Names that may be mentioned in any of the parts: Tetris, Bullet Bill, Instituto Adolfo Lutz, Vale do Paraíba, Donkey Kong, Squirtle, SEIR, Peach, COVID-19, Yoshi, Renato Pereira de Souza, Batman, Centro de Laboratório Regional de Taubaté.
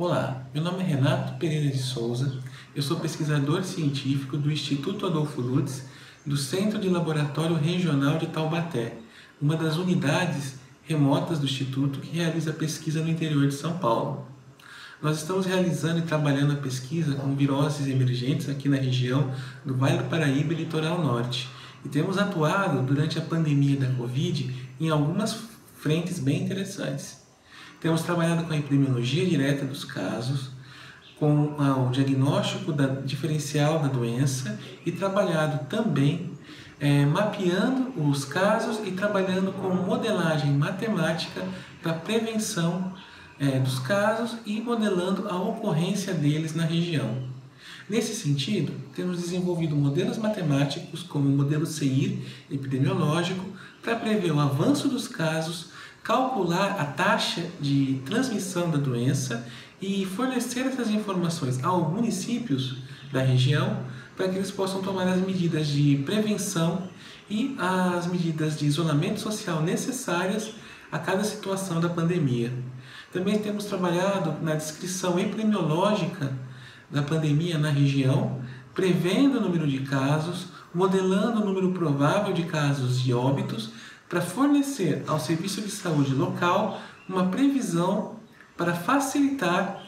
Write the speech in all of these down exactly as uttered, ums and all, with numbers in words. Olá, meu nome é Renato Pereira de Souza, eu sou pesquisador científico do Instituto Adolfo Lutz, do Centro de Laboratório Regional de Taubaté, uma das unidades remotas do Instituto que realiza pesquisa no interior de São Paulo. Nós estamos realizando e trabalhando a pesquisa com viroses emergentes aqui na região do Vale do Paraíba e Litoral Norte, e temos atuado durante a pandemia da Covid em algumas frentes bem interessantes. Temos trabalhado com a epidemiologia direta dos casos, com o diagnóstico da, diferencial da doença e trabalhado também é, mapeando os casos e trabalhando com modelagem matemática para prevenção é, dos casos e modelando a ocorrência deles na região. Nesse sentido, temos desenvolvido modelos matemáticos como o modelo SEIR epidemiológico para prever o avanço dos casos, calcular a taxa de transmissão da doença e fornecer essas informações aos municípios da região para que eles possam tomar as medidas de prevenção e as medidas de isolamento social necessárias a cada situação da pandemia. Também temos trabalhado na descrição epidemiológica da pandemia na região, prevendo o número de casos, modelando o número provável de casos de óbitos, para fornecer ao serviço de saúde local uma previsão para facilitar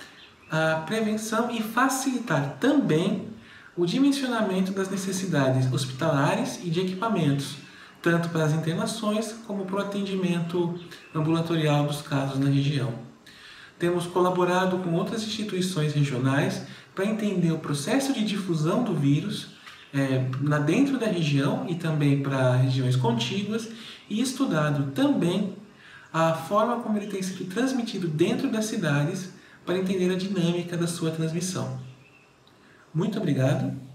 a prevenção e facilitar também o dimensionamento das necessidades hospitalares e de equipamentos, tanto para as internações como para o atendimento ambulatorial dos casos na região. Temos colaborado com outras instituições regionais para entender o processo de difusão do vírus É, dentro da região e também para regiões contíguas, e estudado também a forma como ele tem sido transmitido dentro das cidades para entender a dinâmica da sua transmissão. Muito obrigado.